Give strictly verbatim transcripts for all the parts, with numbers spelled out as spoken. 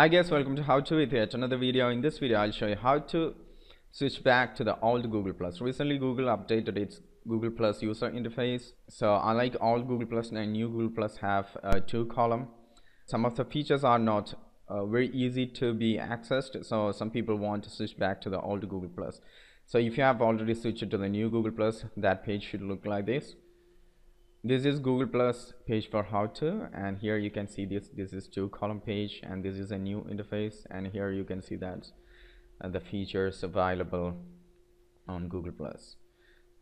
Hi guys, welcome to HowtTo with yet another video. In this video I'll show you how to switch back to the old Google+. Recently Google updated its Google+ user interface. So unlike old Google+ and new Google+ have uh, two columns. Some of the features are not uh, very easy to be accessed, so some people want to switch back to the old Google+. So if you have already switched to the new Google+, that page should look like this. This is Google+ page for HowtTo, and here you can see this this is two column page, and this is a new interface, and here you can see that uh, the features available on Google+.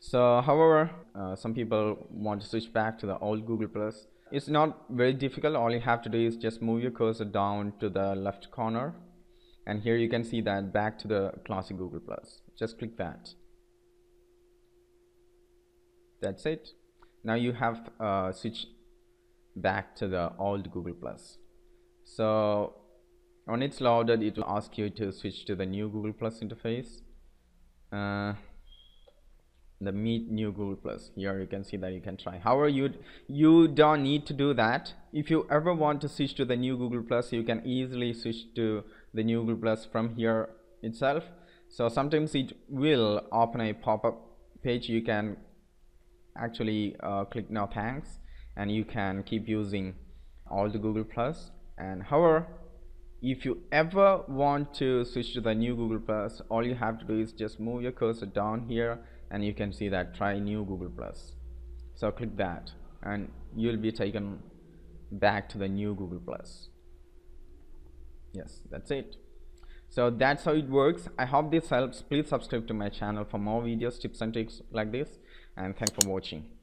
So however, uh, some people want to switch back to the old Google+. It's not very difficult. All you have to do is just move your cursor down to the left corner, and here you can see that back to the classic Google+. Just click that. That's it. Now you have uh, switched back to the old Google+. So when it's loaded, it will ask you to switch to the new Google+ interface. Uh, the meet new Google+. Here you can see that you can try. However, you you don't need to do that. If you ever want to switch to the new Google+, you can easily switch to the new Google+ from here itself. So sometimes it will open a pop-up page. You can actually uh, click no thanks, and you can keep using all the Google+. And however, if you ever want to switch to the new Google+, all you have to do is just move your cursor down here, and you can see that try new Google+. So click that, and you'll be taken back to the new Google+. Yes, that's it. So that's how it works. I hope this helps. Please subscribe to my channel for more videos, tips and tricks like this, and thanks for watching.